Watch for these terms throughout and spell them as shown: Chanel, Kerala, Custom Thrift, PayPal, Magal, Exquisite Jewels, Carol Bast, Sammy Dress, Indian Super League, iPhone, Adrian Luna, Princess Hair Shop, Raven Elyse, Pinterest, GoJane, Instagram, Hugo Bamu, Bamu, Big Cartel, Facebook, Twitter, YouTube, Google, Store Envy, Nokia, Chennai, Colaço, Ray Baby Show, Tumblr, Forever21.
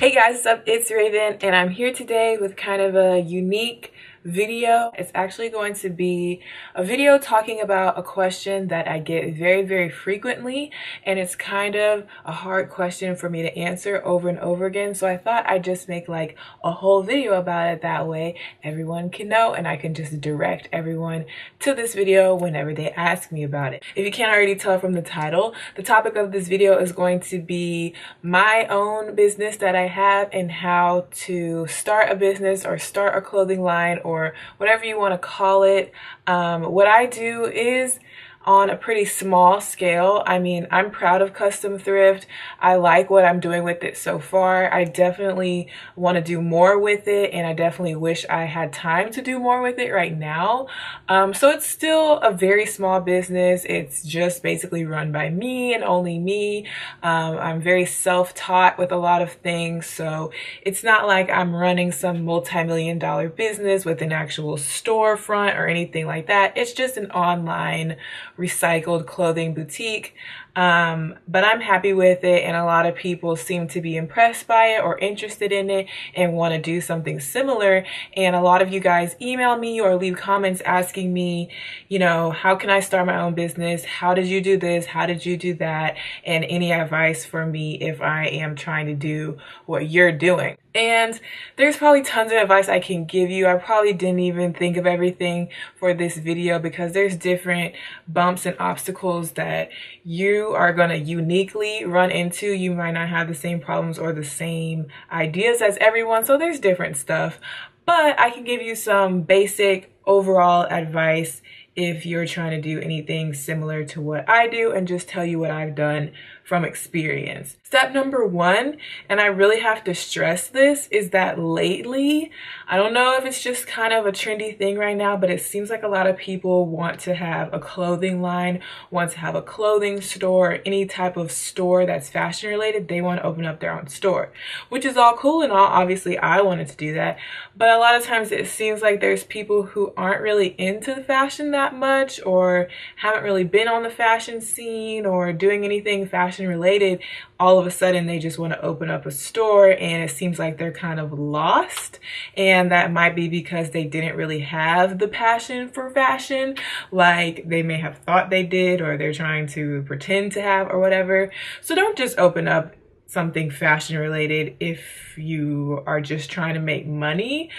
Hey guys, what's up? It's Raven and I'm here today with kind of a unique video. It's actually going to be a video talking about a question that I get very, very frequently, and it's kind of a hard question for me to answer over and over again, so I thought I'd just make like a whole video about it. That way everyone can know and I can just direct everyone to this video whenever they ask me about it. If you can't already tell from the title, the topic of this video is going to be my own business that I have and how to start a business or start a clothing line or whatever you want to call it. What I do is on a pretty small scale. I mean, I'm proud of Custom Thrift. I like what I'm doing with it so far. I definitely want to do more with it, and I definitely wish I had time to do more with it right now. So it's still a very small business. It's just basically run by me and only me. I'm very self-taught with a lot of things, so it's not like I'm running some multi-million-dollar business with an actual storefront or anything like that. It's just an online recycled clothing boutique, but I'm happy with it, and a lot of people seem to be impressed by it or interested in it and want to do something similar. And a lot of you guys email me or leave comments asking me, you know, how can I start my own business? How did you do this? How did you do that? And any advice for me if I am trying to do what you're doing. And there's probably tons of advice I can give you. I probably didn't even think of everything for this video because there's different bumps and obstacles that you are going to uniquely run into. You might not have the same problems or the same ideas as everyone, so there's different stuff. But I can give you some basic overall advice if you're trying to do anything similar to what I do, and just tell you what I've done from experience. Step number one, and I really have to stress this, is that lately, I don't know if it's just kind of a trendy thing right now, but it seems like a lot of people want to have a clothing line, want to have a clothing store, or any type of store that's fashion related. They want to open up their own store, which is all cool and all. Obviously, I wanted to do that, but a lot of times it seems like there's people who aren't really into the fashion that much, or haven't really been on the fashion scene or doing anything fashion related. All of a sudden they just want to open up a store, and it seems like they're kind of lost, and that might be because they didn't really have the passion for fashion like they may have thought they did, or they're trying to pretend to have or whatever. So don't just open up something fashion related if you are just trying to make money,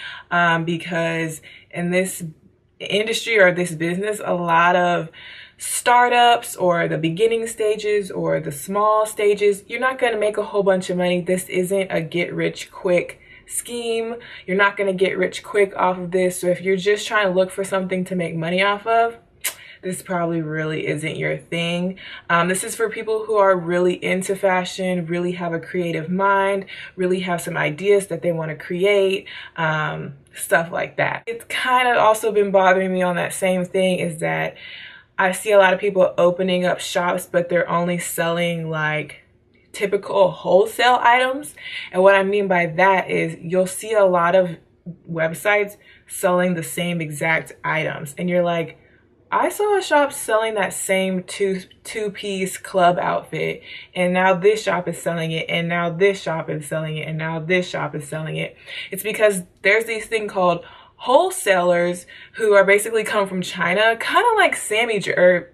because in this industry or this business, a lot of startups or the beginning stages or the small stages, you're not going to make a whole bunch of money. This isn't a get rich quick scheme. You're not going to get rich quick off of this. So if you're just trying to look for something to make money off of, this probably really isn't your thing. This is for people who are really into fashion, really have a creative mind, really have some ideas that they want to create, stuff like that. It's kind of also been bothering me on that same thing, is that I see a lot of people opening up shops, but they're only selling like typical wholesale items. And what I mean by that is you'll see a lot of websites selling the same exact items, and you're like, I saw a shop selling that same two-piece club outfit, and now this shop is selling it, and now this shop is selling it, and now this shop is selling it. It's because there's this thing called wholesalers who are basically come from China, kind of like Sammy Dress,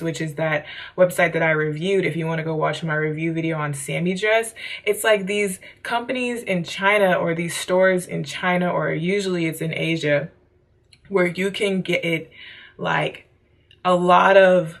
which is that website that I reviewed. If you want to go watch my review video on Sammy Dress, it's like these companies in China or these stores in China, or usually it's in Asia, where you can get it like a lot of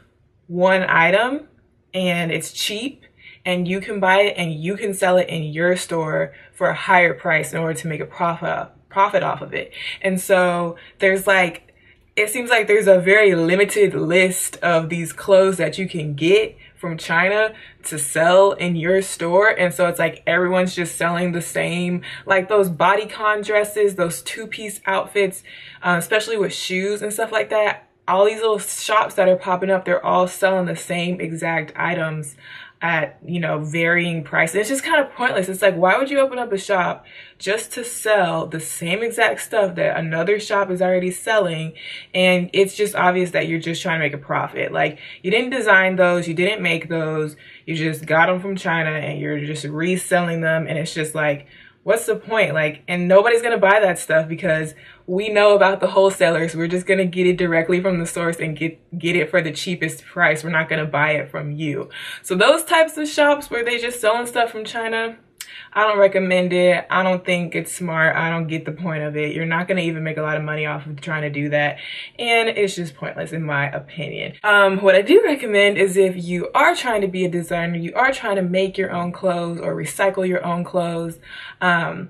one item, and it's cheap, and you can buy it and you can sell it in your store for a higher price in order to make a profit off of it. And so there's like, it seems like there's a very limited list of these clothes that you can get from China to sell in your store. And so it's like everyone's just selling the same, like those bodycon dresses, those two-piece outfits, especially with shoes and stuff like that. All these little shops that are popping up, they're all selling the same exact items, at, you know, varying prices. It's just kind of pointless. It's like, why would you open up a shop just to sell the same exact stuff that another shop is already selling? And it's just obvious that you're just trying to make a profit. Like, you didn't design those, you didn't make those, you just got them from China and you're just reselling them. And it's just like, what's the point? Like, and nobody's gonna buy that stuff because we know about the wholesalers. We're just gonna get it directly from the source and get it for the cheapest price. We're not gonna buy it from you. So those types of shops where they just selling stuff from China, I don't recommend it. I don't think it's smart. I don't get the point of it. You're not going to even make a lot of money off of trying to do that. And it's just pointless in my opinion. What I do recommend is if you are trying to be a designer, you are trying to make your own clothes or recycle your own clothes, there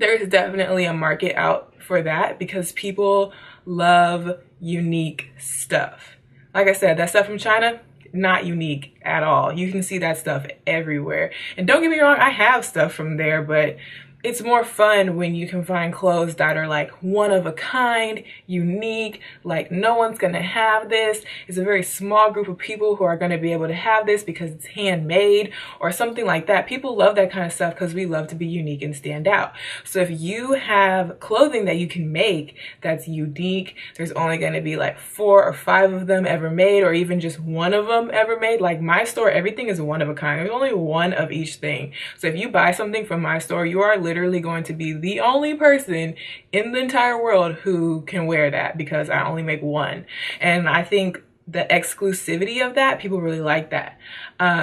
is definitely a market out for that because people love unique stuff. Like I said, that stuff from China, not unique at all. You can see that stuff everywhere. And don't get me wrong, I have stuff from there, but it's more fun when you can find clothes that are like one of a kind, unique, like no one's gonna have this. It's a very small group of people who are gonna be able to have this because it's handmade or something like that. People love that kind of stuff because we love to be unique and stand out. So if you have clothing that you can make that's unique, there's only gonna be like 4 or 5 of them ever made or even just one of them ever made. Like my store, everything is one of a kind. There's only one of each thing. So if you buy something from my store, you are literally going to be the only person in the entire world who can wear that because I only make one. And I think the exclusivity of that, people really like that.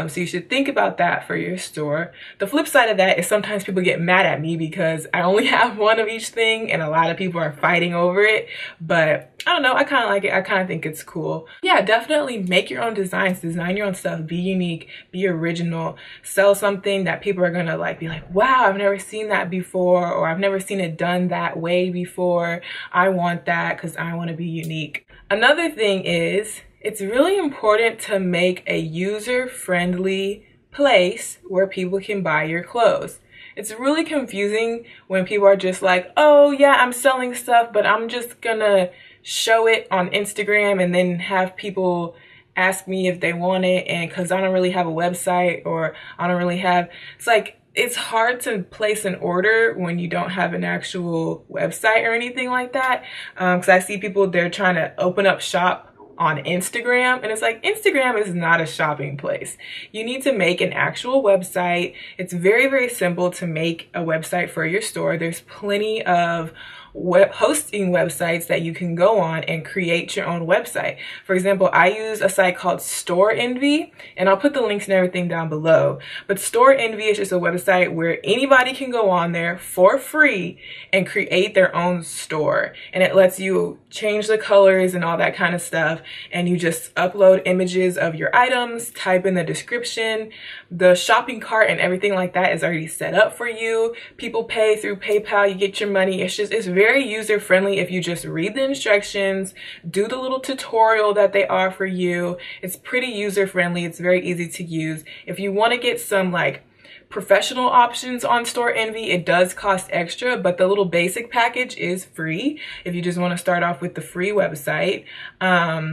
So you should think about that for your store. The flip side of that is sometimes people get mad at me because I only have one of each thing and a lot of people are fighting over it, but I don't know, I kind of like it. I kind of think it's cool. Yeah, definitely make your own designs, design your own stuff, be unique, be original, sell something that people are gonna like be like, wow, I've never seen that before, or I've never seen it done that way before. I want that because I want to be unique. Another thing is, it's really important to make a user-friendly place where people can buy your clothes. It's really confusing when people are just like, oh yeah, I'm selling stuff, but I'm just gonna show it on Instagram and then have people ask me if they want it, and because I don't really have a website or I don't really have, it's like, it's hard to place an order when you don't have an actual website or anything like that. Because I see people, they're trying to open up shop on Instagram, and it's like, Instagram is not a shopping place. You need to make an actual website. It's very, very simple to make a website for your store. There's plenty of web hosting websites that you can go on and create your own website. For example, I use a site called Store Envy, and I'll put the links and everything down below. But Store Envy is just a website where anybody can go on there for free and create their own store. And it lets you change the colors and all that kind of stuff. And you just upload images of your items, type in the description, the shopping cart and everything like that is already set up for you. People pay through PayPal, you get your money. It's just, it's very user-friendly if you just read the instructions, do the little tutorial that they offer you. It's pretty user-friendly. It's very easy to use. If you want to get some like professional options on Store Envy, it does cost extra, but the little basic package is free if you just want to start off with the free website. I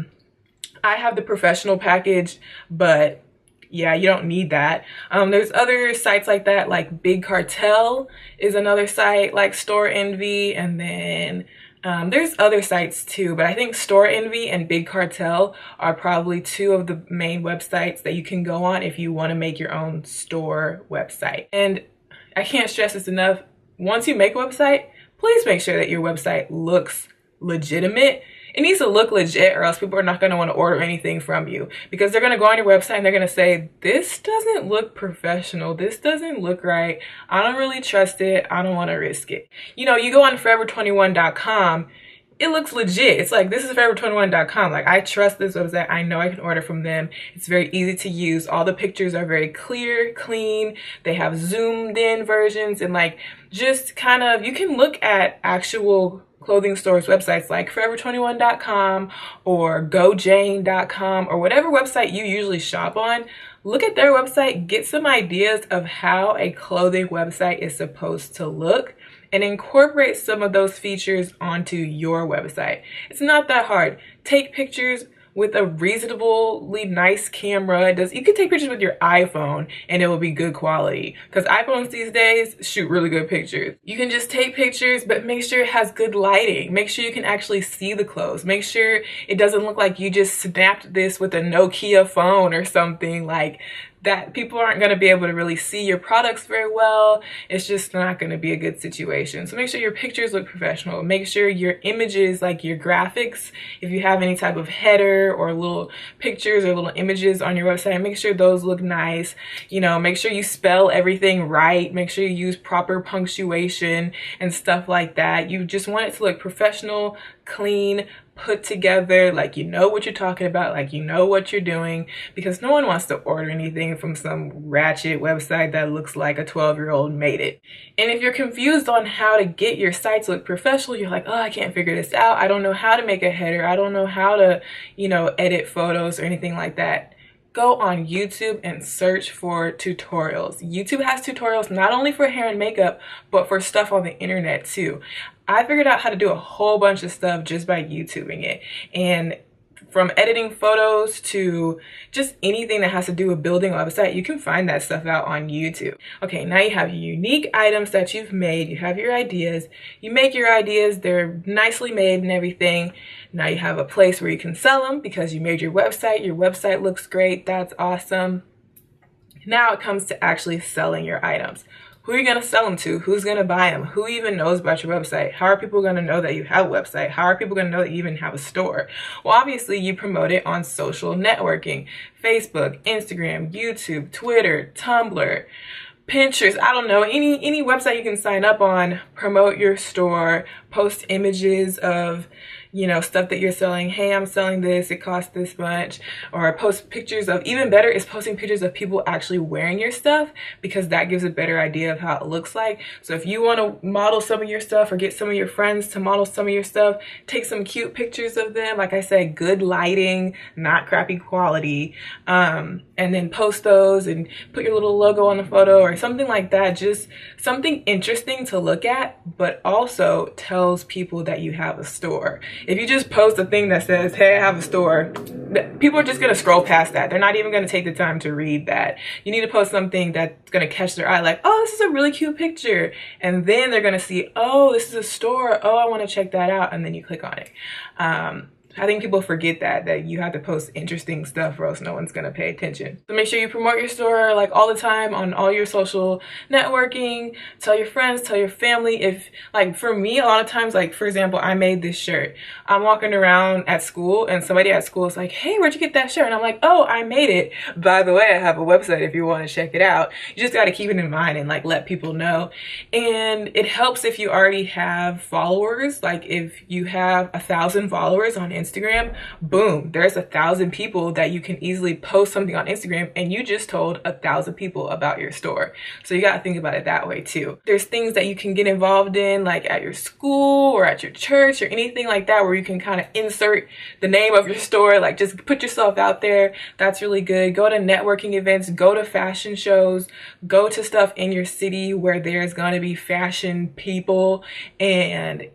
have the professional package, but yeah, you don't need that. There's other sites like that, like Big Cartel is another site like Store Envy, and then there's other sites too, but I think Store Envy and Big Cartel are probably two of the main websites that you can go on if you want to make your own store website. And I can't stress this enough, once you make a website, please make sure that your website looks legitimate. It needs to look legit, or else people are not going to want to order anything from you because they're going to go on your website and they're going to say, this doesn't look professional. This doesn't look right. I don't really trust it. I don't want to risk it. You know, you go on Forever21.com, it looks legit. It's like, this is Forever21.com. Like, I trust this website. I know I can order from them. It's very easy to use. All the pictures are very clear, clean. They have zoomed in versions and like just kind of, you can look at actual clothing stores websites like Forever21.com or GoJane.com or whatever website you usually shop on. Look at their website, get some ideas of how a clothing website is supposed to look, and incorporate some of those features onto your website. It's not that hard. Take pictures, with a reasonably nice camera. You can take pictures with your iPhone and it will be good quality, because iPhones these days shoot really good pictures. You can just take pictures, but make sure it has good lighting. Make sure you can actually see the clothes. Make sure it doesn't look like you just snapped this with a Nokia phone or something like that. People aren't going to be able to really see your products very well. It's just not going to be a good situation. So make sure your pictures look professional. Make sure your images, like your graphics, if you have any type of header or little pictures or little images on your website, make sure those look nice. You know, make sure you spell everything right. Make sure you use proper punctuation and stuff like that. You just want it to look professional, clean, put together, like you know what you're talking about, like you know what you're doing, because no one wants to order anything from some ratchet website that looks like a 12-year-old made it. And if you're confused on how to get your site to look professional, you're like, oh, I can't figure this out. I don't know how to make a header. I don't know how to, you know, edit photos or anything like that. Go on YouTube and search for tutorials. YouTube has tutorials not only for hair and makeup, but for stuff on the internet too. I figured out how to do a whole bunch of stuff just by YouTubing it. And from editing photos to just anything that has to do with building a website, you can find that stuff out on YouTube. Okay, now you have your unique items that you've made. You have your ideas. You make your ideas. They're nicely made and everything. Now you have a place where you can sell them because you made your website. Your website looks great. That's awesome. Now it comes to actually selling your items. Who are you going to sell them to? Who's going to buy them? Who even knows about your website? How are people going to know that you have a website? How are people going to know that you even have a store? Well, obviously, you promote it on social networking. Facebook, Instagram, YouTube, Twitter, Tumblr, Pinterest, I don't know, any website you can sign up on, promote your store, post images of, you know, stuff that you're selling. Hey, I'm selling this, it costs this much. Or post pictures of, even better is posting pictures of people actually wearing your stuff, because that gives a better idea of how it looks like. So if you want to model some of your stuff or get some of your friends to model some of your stuff, take some cute pictures of them. Like I said, good lighting, not crappy quality. And then post those and put your little logo on the photo or something like that. Just something interesting to look at, but also tells people that you have a store. If you just post a thing that says, hey, I have a store, people are just going to scroll past that. They're not even going to take the time to read that. You need to post something that's going to catch their eye, like, oh, this is a really cute picture. And then they're going to see, oh, this is a store. Oh, I want to check that out. And then you click on it. I think people forget that you have to post interesting stuff or else no one's going to pay attention. So make sure you promote your store like all the time on all your social networking. Tell your friends, tell your family. If, like for me, a lot of times, like for example, I made this shirt. I'm walking around at school and somebody at school is like, hey, where'd you get that shirt? And I'm like, oh, I made it. By the way, I have a website if you want to check it out. You just got to keep it in mind and like let people know. And it helps if you already have followers. Like if you have 1,000 followers on Instagram, boom, there's 1,000 people that you can easily post something on Instagram, and you just told 1,000 people about your store. So you got to think about it that way too. There's things that you can get involved in, like at your school or at your church or anything like that, where you can kind of insert the name of your store, like just put yourself out there. That's really good. Go to networking events, go to fashion shows, go to stuff in your city where there's going to be fashion people, and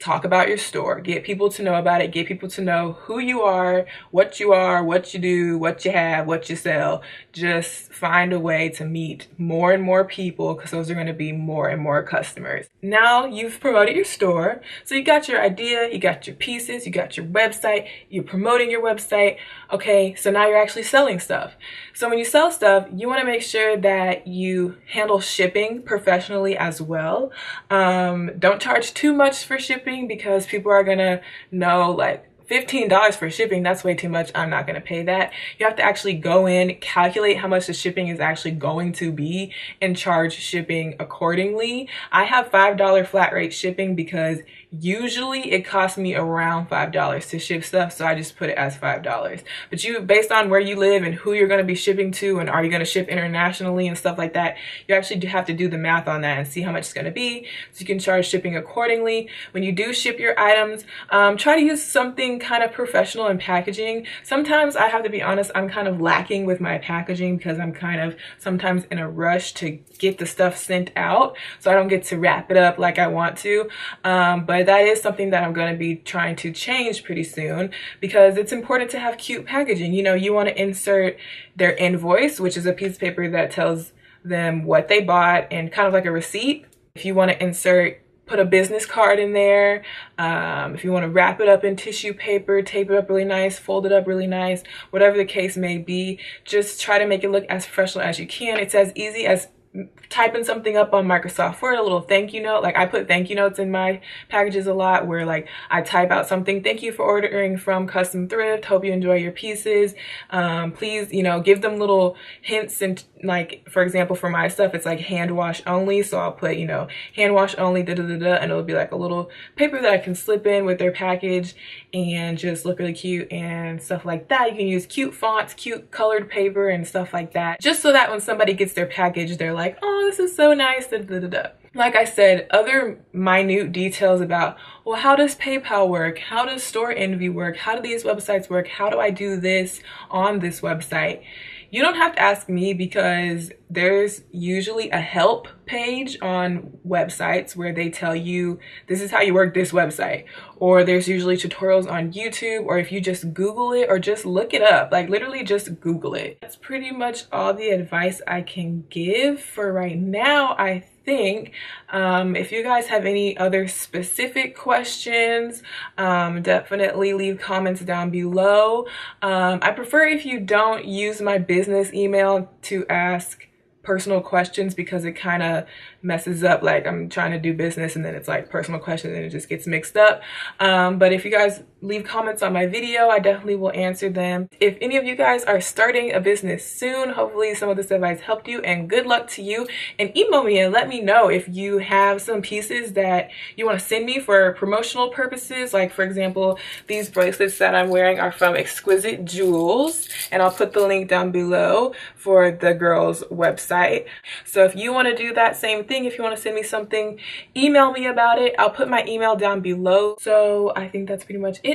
talk about your store. Get people to know about it. Get people to know who you are, what you are, what you do, what you have, what you sell. Just find a way to meet more and more people, because those are going to be more and more customers. Now you've promoted your store. So you got your idea, you got your pieces, you got your website, you're promoting your website. Okay, so now you're actually selling stuff. So when you sell stuff, you want to make sure that you handle shipping professionally as well. Don't charge too much for shipping, because people are gonna know, like, $15 for shipping, that's way too much, I'm not gonna pay that. You have to actually go in, calculate how much the shipping is actually going to be, and charge shipping accordingly. I have $5 flat rate shipping because usually it costs me around $5 to ship stuff, so I just put it as $5. But you, based on where you live and who you're going to be shipping to, and are you going to ship internationally and stuff like that, you actually do have to do the math on that and see how much it's going to be, so you can charge shipping accordingly. When you do ship your items, try to use something being kind of professional in packaging. Sometimes I have to be honest, I'm kind of lacking with my packaging because I'm kind of sometimes in a rush to get the stuff sent out, so I don't get to wrap it up like I want to. But that is something that I'm going to be trying to change pretty soon, because it's important to have cute packaging. You know, you want to insert their invoice, which is a piece of paper that tells them what they bought and kind of like a receipt. If you want to insert, put a business card in there. If you want to wrap it up in tissue paper, tape it up really nice, fold it up really nice, whatever the case may be, just try to make it look as professional as you can. It's as easy as typing something up on Microsoft Word, a little thank you note. Like I put thank you notes in my packages a lot, where like I type out something, thank you for ordering from Custom Thrift, hope you enjoy your pieces, please, you know, give them little hints. And like, for example, for my stuff, it's like hand wash only, so I'll put, you know, hand wash only, da da da da, and it'll be like a little paper that I can slip in with their package and just look really cute and stuff like that. You can use cute fonts, cute colored paper and stuff like that, just so that when somebody gets their package, they're like, oh, this is so nice, da, da, da, da. Like I said, other minute details about, well, how does PayPal work? How does Store Envy work? How do these websites work? How do I do this on this website? You don't have to ask me, because there's usually a help page on websites where they tell you this is how you work this website, or there's usually tutorials on YouTube, or if you just Google it or just look it up, like literally just Google it. That's pretty much all the advice I can give for right now, I think. If you guys have any other specific questions, definitely leave comments down below. I prefer if you don't use my business email to ask personal questions, because it kind of messes up. Like I'm trying to do business and then it's like personal questions and it just gets mixed up. But if you guys leave comments on my video, I definitely will answer them. If any of you guys are starting a business soon, hopefully some of this advice helped you, and good luck to you. And email me and let me know if you have some pieces that you want to send me for promotional purposes. Like, for example, these bracelets that I'm wearing are from Exquisite Jewels, and I'll put the link down below for the girls' website. So if you want to do that same thing, if you want to send me something, email me about it. I'll put my email down below. So I think that's pretty much it.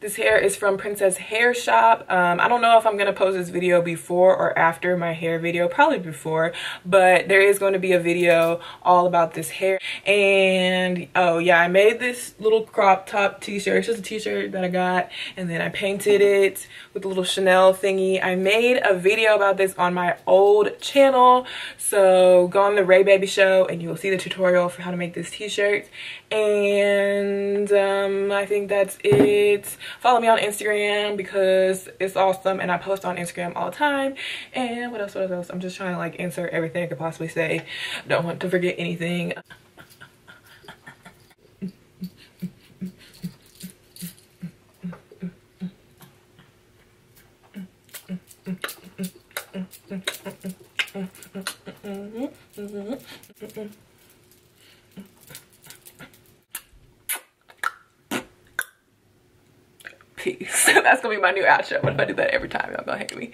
this hair is from Princess Hair Shop. I don't know if I'm gonna post this video before or after my hair video, probably before, but there is going to be a video all about this hair. And oh yeah, I made this little crop top t-shirt. It's just a t-shirt that I got, and then I painted it with a little Chanel thingy. I made a video about this on my old channel, so go on the Ray Baby Show and you'll see the tutorial for how to make this t-shirt. And I think that's it. Follow me on Instagram because it's awesome, and I post on Instagram all the time. And what else? I'm just trying to like insert everything I could possibly say. Don't want to forget anything. Peace. That's gonna be my new outro. What if I do that every time? Y'all gonna hate me.